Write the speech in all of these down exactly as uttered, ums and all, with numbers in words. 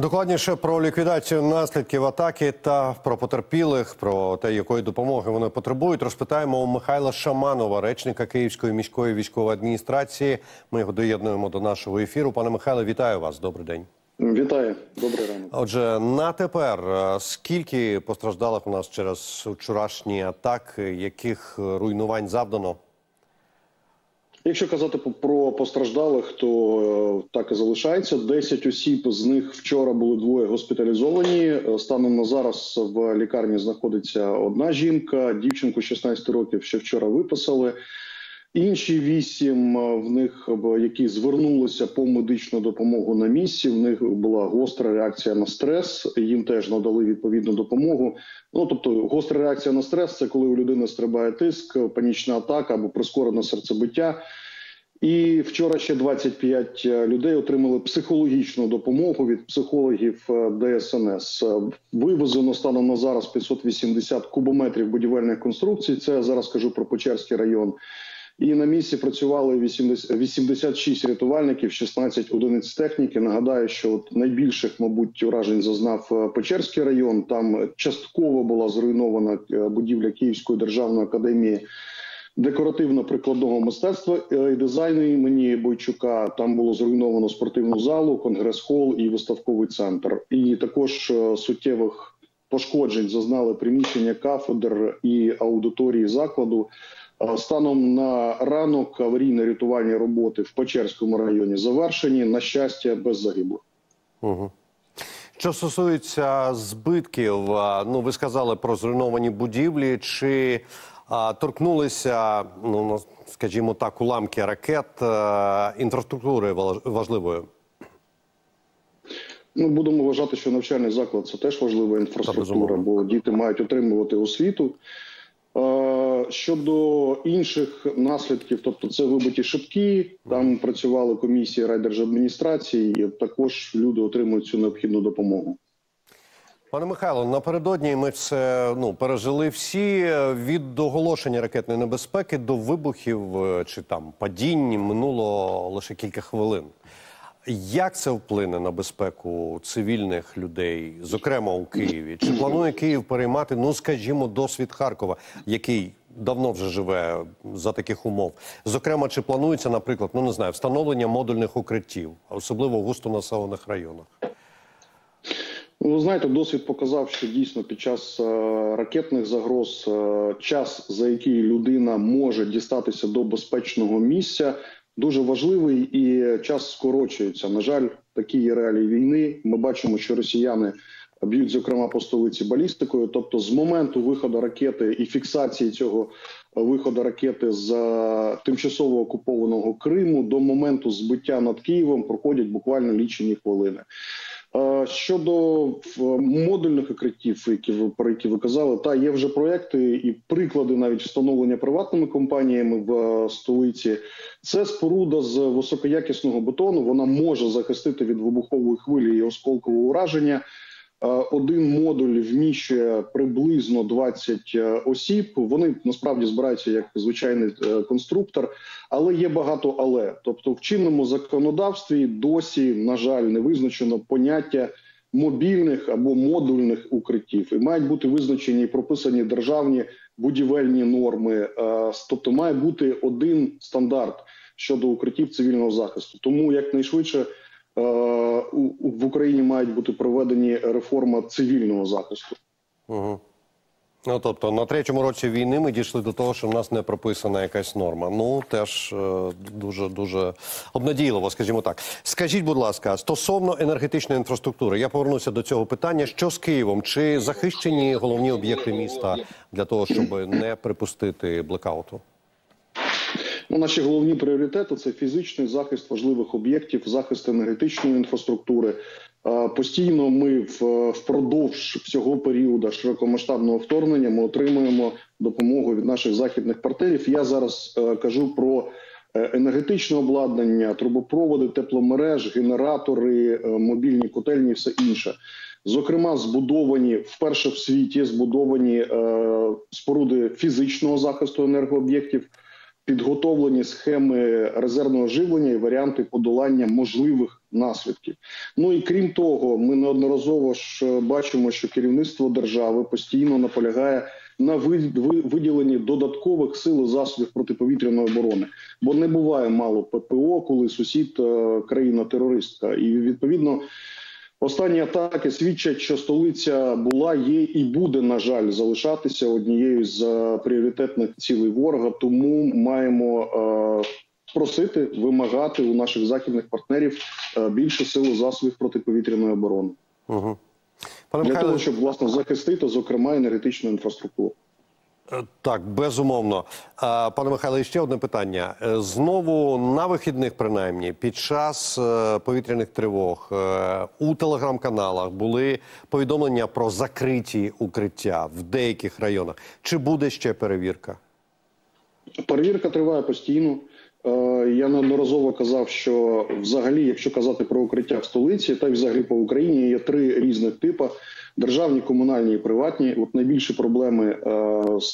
Докладніше про ліквідацію наслідків атаки та про потерпілих, про те, якої допомоги вони потребують, розпитаємо у Михайла Шаманова, речника Київської міської військової адміністрації. Ми його доєднуємо до нашого ефіру. Пане Михайло, вітаю вас. Добрий день. Вітаю. Добрий ранок. Отже, на тепер, скільки постраждалих у нас через вчорашні атаки, яких руйнувань завдано? Якщо казати про постраждалих, то так і залишається. десять осіб, з них вчора були двоє госпіталізовані. Станом на зараз в лікарні знаходиться одна жінка, дівчинку шістнадцять років ще вчора виписали. Інші вісім, в них, які звернулися по медичну допомогу на місці, в них була гостра реакція на стрес, їм теж надали відповідну допомогу. Ну, тобто гостра реакція на стрес – це коли у людини стрибає тиск, панічна атака або прискорене серцебиття. І вчора ще двадцять п'ять людей отримали психологічну допомогу від психологів ДСНС. Вивезено станом на зараз п'ятсот вісімдесят кубометрів будівельних конструкцій, це я зараз кажу про Печерський район. І на місці працювали вісімдесят шість рятувальників, шістнадцять одиниць техніки. Нагадаю, що от найбільших, мабуть, уражень зазнав Печерський район. Там частково була зруйнована будівля Київської державної академії декоративно-прикладного мистецтва і дизайну імені Бойчука. Там було зруйновано спортивну залу, конгрес-хол і виставковий центр. І також суттєвих пошкоджень зазнали приміщення кафедр і аудиторії закладу. Станом на ранок аварійно-рятувальні роботи в Печерському районі завершені, на щастя, без загиблих. Угу. Що стосується збитків, ну, ви сказали про зруйновані будівлі, чи а, торкнулися, ну, скажімо так, уламки ракет а, інфраструктури важливою? Ну, будемо вважати, що навчальний заклад – це теж важлива інфраструктура, бо діти мають отримувати освіту. Щодо інших наслідків, тобто це вибиті шибки, там працювали комісії райдержадміністрації, і також люди отримують цю необхідну допомогу. Пане Михайло, напередодні ми це ну, пережили всі. Від оголошення ракетної небезпеки до вибухів чи там падінь минуло лише кілька хвилин. Як це вплине на безпеку цивільних людей, зокрема у Києві? Чи планує Київ переймати, ну, скажімо, досвід Харкова, який давно вже живе за таких умов? Зокрема, чи планується, наприклад, ну, не знаю, встановлення модульних укриттів, особливо в густонаселених районах? Ви знаєте, досвід показав, що дійсно під час ракетних загроз час, за який людина може дістатися до безпечного місця, дуже важливий і час скорочується. На жаль, такі є реалії війни. Ми бачимо, що росіяни б'ють, зокрема, по столиці балістикою. Тобто з моменту виходу ракети і фіксації цього виходу ракети з тимчасово окупованого Криму до моменту збиття над Києвом проходять буквально лічені хвилини. Щодо модульних укриттів, про які ви казали, та є вже проекти і приклади навіть встановлення приватними компаніями в столиці. Це споруда з високоякісного бетону, вона може захистити від вибухової хвилі і осколкового ураження. Один модуль вміщує приблизно двадцять осіб. Вони насправді збираються як звичайний конструктор, але є багато але. Тобто в чинному законодавстві досі, на жаль, не визначено поняття мобільних або модульних укриттів. І мають бути визначені і прописані державні будівельні норми. Тобто має бути один стандарт щодо укриттів цивільного захисту. Тому якнайшвидше в Україні мають бути проведені реформи цивільного захисту. Угу. Ну, тобто, на третьому році війни ми дійшли до того, що в нас не прописана якась норма. Ну, теж дуже-дуже обнадійливо, скажімо так. Скажіть, будь ласка, стосовно енергетичної інфраструктури, я повернуся до цього питання, що з Києвом? Чи захищені головні об'єкти міста для того, щоб не припустити блекауту? Ну, наші головні пріоритети – це фізичний захист важливих об'єктів, захист енергетичної інфраструктури. Постійно ми впродовж всього періоду широкомасштабного вторгнення ми отримуємо допомогу від наших західних партнерів. Я зараз кажу про енергетичне обладнання, трубопроводи, тепломереж, генератори, мобільні котельні і все інше. Зокрема, збудовані, вперше в світі збудовані споруди фізичного захисту енергооб'єктів, підготовлені схеми резервного живлення і варіанти подолання можливих наслідків. Ну і крім того, ми неодноразово ж бачимо, що керівництво держави постійно наполягає на виділенні додаткових сил і засобів протиповітряної оборони. Бо не буває мало ППО, коли сусід країна-терористка. І відповідно останні атаки свідчать, що столиця була, є і буде, на жаль, залишатися однією з пріоритетних цілей ворога. Тому маємо просити, вимагати у наших західних партнерів більше сил і засобів протиповітряної оборони. Угу. Пане Михайло... Для того, щоб, власне, захистити, зокрема, енергетичну інфраструктуру. Так, безумовно. Пане Михайло, ще одне питання. Знову на вихідних, принаймні, під час повітряних тривог у телеграм-каналах були повідомлення про закриті укриття в деяких районах. Чи буде ще перевірка? Перевірка триває постійно. Я неодноразово казав, що взагалі, якщо казати про укриття в столиці, та й взагалі по Україні, є три різних типи: державні, комунальні і приватні. От найбільші проблеми,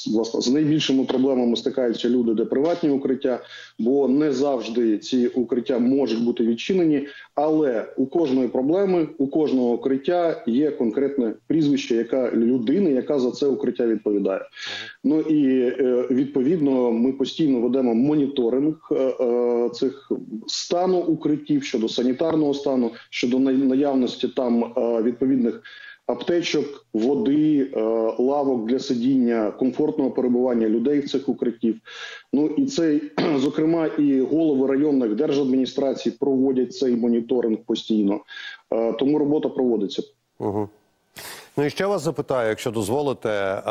власне, з найбільшими проблемами стикаються люди, де приватні укриття, бо не завжди ці укриття можуть бути відчинені, але у кожної проблеми, у кожного укриття є конкретне прізвище, яка людина, яка за це укриття відповідає. Ну і відповідно ми постійно ведемо моніторинг цих стану укриттів, щодо санітарного стану, щодо наявності там відповідних аптечок, води, лавок для сидіння, комфортного перебування людей в цих укриттів. Ну і це, зокрема, і голови районних держадміністрацій проводять цей моніторинг постійно. Тому робота проводиться. Угу. Ну і ще вас запитаю, якщо дозволите.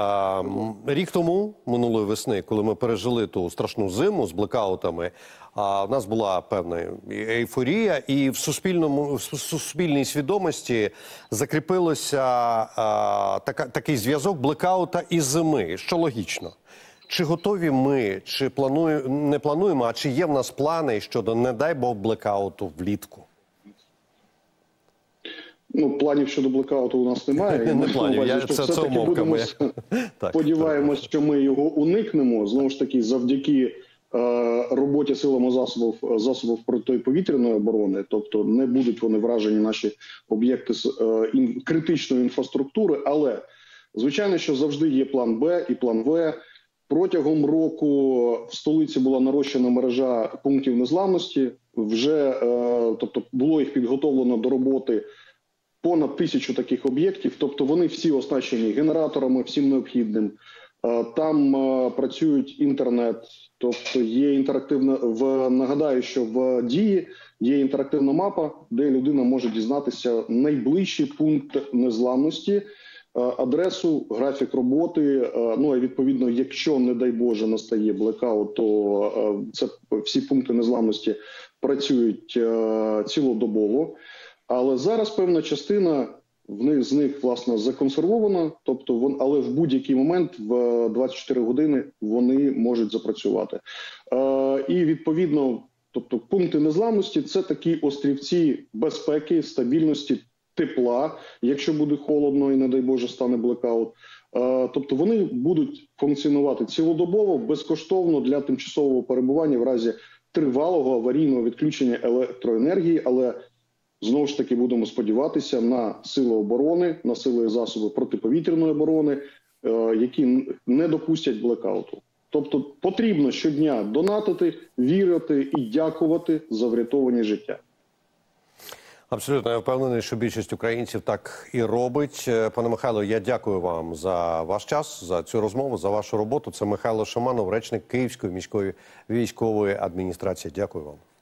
Рік тому, минулої весни, коли ми пережили ту страшну зиму з блекаутами, в нас була певна ейфорія, і в суспільному, в суспільній свідомості закріпилося така, такий зв'язок блекаута і зими, що логічно. Чи готові ми, чи планую, не плануємо, а чи є в нас плани щодо, не дай Бог, блекауту влітку? Ну, планів щодо блекауту у нас немає. Не планів, я це це умовками. Сподіваємось, що ми його уникнемо, знову ж таки, завдяки роботі силами засобів, засобів протиповітряної оборони, тобто не будуть вони вражені наші об'єкти критичної інфраструктури, але, звичайно, що завжди є план Б і план В. Протягом року в столиці була нарощена мережа пунктів незламності, вже, тобто, було їх підготовлено до роботи понад тисячу таких об'єктів, тобто вони всі оснащені генераторами, всім необхідним. Там працюють інтернет, тобто є інтерактивна, в, нагадаю, що в Дії є інтерактивна мапа, де людина може дізнатися найближчий пункт незламності, адресу, графік роботи, ну і відповідно, якщо, не дай Боже, настає блекаут, то це всі пункти незламності працюють цілодобово. Але зараз певна частина з них, власне, законсервована, тобто вон, але в будь-який момент, в двадцять чотири години, вони можуть запрацювати. Е, і, відповідно, тобто, пункти незламності – це такі острівці безпеки, стабільності, тепла, якщо буде холодно і, не дай Боже, стане блекаут. Е, тобто вони будуть функціонувати цілодобово, безкоштовно для тимчасового перебування в разі тривалого аварійного відключення електроенергії, але... Знову ж таки, будемо сподіватися на сили оборони, на сили і засоби протиповітряної оборони, які не допустять блекауту. Тобто потрібно щодня донатити, вірити і дякувати за врятовані життя. Абсолютно, я впевнений, що більшість українців так і робить. Пане Михайло, я дякую вам за ваш час, за цю розмову, за вашу роботу. Це Михайло Шаманов, речник Київської міської військової адміністрації. Дякую вам.